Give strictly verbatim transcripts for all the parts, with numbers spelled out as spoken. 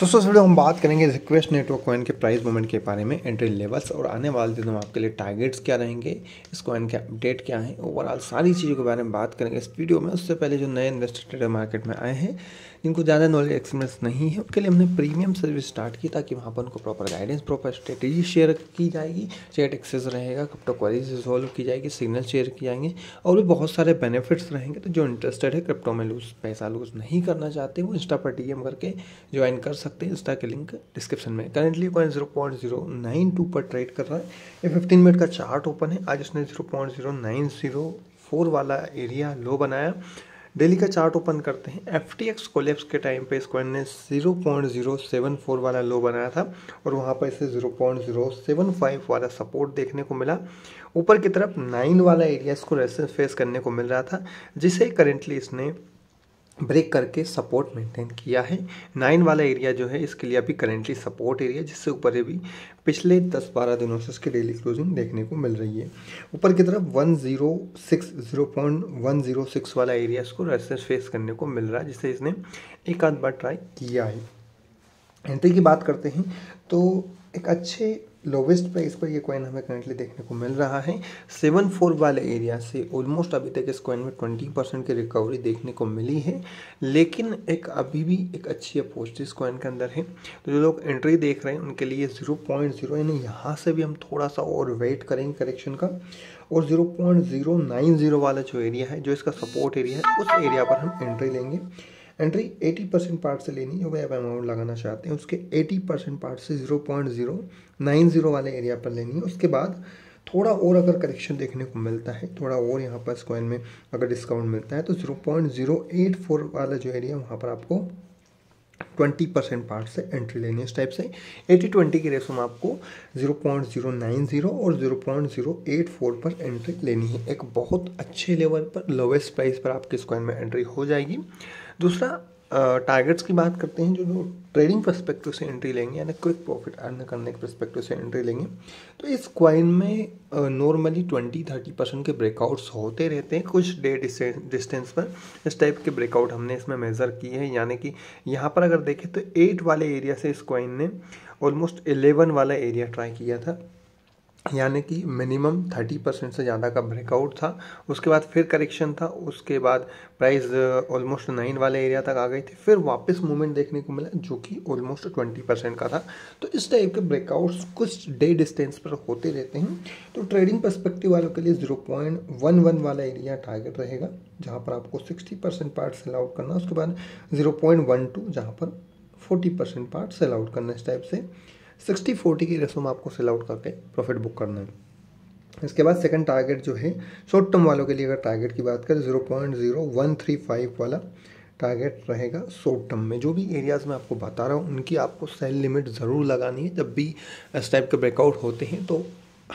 दोस्तों इस वीडियो हम बात करेंगे रिक्वेस्ट नेटवर्क कॉइन के प्राइस मूवमेंट के बारे में, एंट्री लेवल्स और आने वाले दिनों में आपके लिए टारगेट्स क्या रहेंगे, इस कॉइन के अपडेट क्या हैं, ओवरऑल सारी चीज़ों के बारे में बात करेंगे इस वीडियो में। उससे पहले जो नए इन्वेस्टर ट्रेडर मार्केट में आए हैं, जिनको ज़्यादा नॉलेज एक्सपीरियंस नहीं है, उनके लिए हमने प्रीमियम सर्विस स्टार्ट की ताकि वहाँ पर उनको proper guidance, proper strategy share की जाएगी, चैट एक्सेस रहेगा, क्रिप्टो क्वेरीज रिजॉल्व की जाएगी, सिग्नल शेयर किए जाएंगे और भी बहुत सारे बेनिफिट्स रहेंगे। तो जो इंटरेस्टेड है क्रिप्टो में लूज पैसा लूज नहीं करना चाहते वो इंस्टा पर डी एम करके ज्वाइन कर सकते हैं। इंस्टा के लिंक डिस्क्रिप्शन में। Currently coin zero point zero nine two पर ट्रेड कर रहा है। ये फिफ्टीन मिनट का चार्ट ओपन है। आज इसने zero point zero nine zero four वाला एरिया लो बनाया। डेली का चार्ट ओपन करते हैं। एफ टी एक्स कोलैप्स के टाइम पे इस कॉइन ने zero point zero seven four वाला लो बनाया था और वहाँ पर इसे zero point zero seven five वाला सपोर्ट देखने को मिला। ऊपर की तरफ नाइन वाला एरिया इसको रेजिस्टेंस फेस करने को मिल रहा था, जिसे करेंटली इसने ब्रेक करके सपोर्ट मेंटेन किया है। नाइन वाला एरिया जो है इसके लिए अभी करेंटली सपोर्ट एरिया, जिससे ऊपर ये भी पिछले दस बारह दिनों से इसकी डेली क्लोजिंग देखने को मिल रही है। ऊपर की तरफ one zero six zero point one zero six वाला एरिया इसको रेजिस्टेंस फेस करने को मिल रहा है, जिसे इसने एक आध बार ट्राई किया है। एंट्री की बात करते हैं तो एक अच्छे लोवेस्ट प्राइस पर ये कॉइन हमें करेंटली देखने को मिल रहा है। सेवन फोर वाले एरिया से ऑलमोस्ट अभी तक इस कॉइन में ट्वेंटी परसेंट की रिकवरी देखने को मिली है, लेकिन एक अभी भी एक अच्छी अपोस्ट इस कॉइन के अंदर है। तो जो लोग एंट्री देख रहे हैं उनके लिए ज़ीरो पॉइंट ज़ीरो यानी यहाँ से भी हम थोड़ा सा और वेट करेंगे करेक्शन का, और zero point zero nine zero वाला जो एरिया है, जो इसका सपोर्ट एरिया है, उस एरिया पर हम एंट्री लेंगे। एंट्री अस्सी परसेंट पार्ट से लेनी है, जो आप अमाउंट लगाना चाहते हैं उसके अस्सी परसेंट पार्ट से zero point zero nine zero वाले एरिया पर लेनी है। उसके बाद थोड़ा और अगर करेक्शन देखने को मिलता है, थोड़ा और यहाँ पर कॉइन में अगर डिस्काउंट मिलता है, तो zero point zero eight four वाला जो एरिया है वहाँ पर आपको ट्वेंटी परसेंट पार्ट से एंट्री लेनी है। इस टाइप से एटी ट्वेंटी की रेशो में आपको zero point zero nine zero और zero point zero eight four पर एंट्री लेनी है। एक बहुत अच्छे लेवल पर, लोवेस्ट प्राइस पर आपके इस कॉइन में एंट्री हो जाएगी। दूसरा टारगेट्स की बात करते हैं। जो लोग ट्रेडिंग पर्सपेक्टिव से एंट्री लेंगे यानी क्विक प्रॉफिट अर्न करने के पर्सपेक्टिव से एंट्री लेंगे, तो इस क्वाइन में नॉर्मली ट्वेंटी थर्टी परसेंट के ब्रेकआउट्स होते रहते हैं कुछ डे डिस्टेंस पर। इस टाइप के ब्रेकआउट हमने इसमें मेज़र किए हैं, यानी कि यहाँ पर अगर देखें तो एट वाले एरिया से इस क्वाइन ने ऑलमोस्ट इलेवन वाला एरिया ट्राई किया था, यानी कि मिनिमम थर्टी परसेंट से ज़्यादा का ब्रेकआउट था। उसके बाद फिर करेक्शन था, उसके बाद प्राइस ऑलमोस्ट नाइन वाले एरिया तक आ गई थी, फिर वापस मूवमेंट देखने को मिला जो कि ऑलमोस्ट ट्वेंटी परसेंट का था। तो इस टाइप के ब्रेकआउट्स कुछ डे डिस्टेंस पर होते रहते हैं। तो ट्रेडिंग पर्सपेक्टिव वालों के लिए ज़ीरो पॉइंट वन वन वाला एरिया टारगेट रहेगा, जहाँ पर आपको sixty percent part sell out करना, उसके बाद ज़ीरो पॉइंट वन टू जहाँ पर forty percent part sell out करना। इस टाइप से सिक्सटी फोर्टी की रेशो में आपको सेल आउट करके प्रॉफिट बुक करना है। इसके बाद सेकंड टारगेट जो है शॉर्ट टर्म वालों के लिए, अगर टारगेट की बात करें zero point zero one three five वाला टारगेट रहेगा शॉर्ट टर्म में। जो भी एरियाज़ में आपको बता रहा हूँ उनकी आपको सेल लिमिट ज़रूर लगानी है। जब भी इस टाइप के ब्रेकआउट होते हैं तो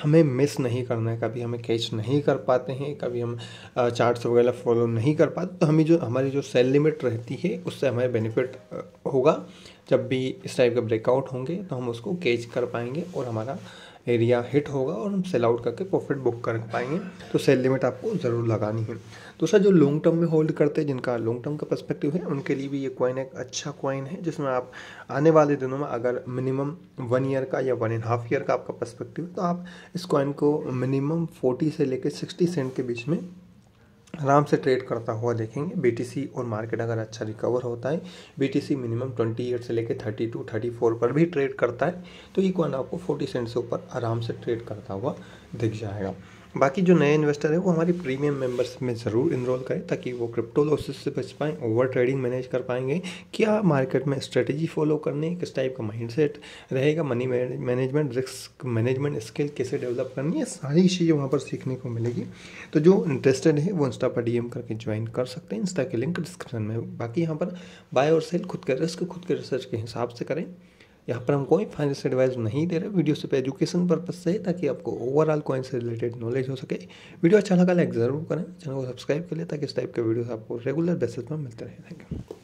हमें मिस नहीं करना है। कभी हमें कैच नहीं कर पाते हैं, कभी हम चार्ट्स वगैरह फॉलो नहीं कर पाते, तो हमें जो हमारी जो सेल लिमिट रहती है उससे हमें बेनिफिट होगा। जब भी इस टाइप के ब्रेकआउट होंगे तो हम उसको कैच कर पाएंगे और हमारा एरिया हिट होगा और हम सेल आउट करके प्रॉफिट बुक कर पाएंगे। तो सेल लिमिट आपको ज़रूर लगानी है। दूसरा, जो लॉन्ग टर्म में होल्ड करते हैं, जिनका लॉन्ग टर्म का पर्सपेक्टिव है, उनके लिए भी ये कॉइन एक अच्छा कॉइन है, जिसमें आप आने वाले दिनों में अगर मिनिमम वन ईयर का या वन एंड हाफ ईयर का आपका पर्सपेक्टिव है, तो आप इस कॉइन को मिनिमम फोर्टी से लेकर सिक्सटी सेंट के बीच में आराम से ट्रेड करता हुआ देखेंगे। बी टी सी और मार्केट अगर अच्छा रिकवर होता है, B T C minimum twenty eight से लेकर थर्टी टू, थर्टी फोर पर भी ट्रेड करता है, तो ये कॉइन आपको फोर्टी सेंट से ऊपर आराम से ट्रेड करता हुआ दिख जाएगा। बाकी जो नए इन्वेस्टर है वो हमारी प्रीमियम मेंबर्स में ज़रूर इनरोल करें ताकि वो क्रिप्टो लॉसेस से बच पाएँ, ओवर ट्रेडिंग मैनेज कर पाएंगे। क्या मार्केट में स्ट्रेटेजी फॉलो करनी, किस टाइप का माइंडसेट रहेगा, money management, risk management skill कैसे डेवलप करनी है, सारी चीज़ें वहाँ पर सीखने को मिलेगी। तो जो इंटरेस्टेड है वो इंस्टा पर डी एम करके ज्वाइन कर सकते हैं। इंस्टा के लिंक डिस्क्रिप्शन में। बाकी यहाँ पर बाय और सेल खुद के रिस्क, खुद के रिसर्च के हिसाब से करें। यहाँ पर हम कोई फाइनेंशियल एडवाइस नहीं दे रहे। वीडियो सिर्फ एजुकेशन पर्पज से है ताकि आपको ओवरऑल कॉइन से रिलेटेड नॉलेज हो सके। वीडियो अच्छा लगा लाइक ज़रूर करें, चैनल को सब्सक्राइब कर लें ताकि इस टाइप के वीडियोस आपको रेगुलर बेसिस पर मिलते रहे। Thank you.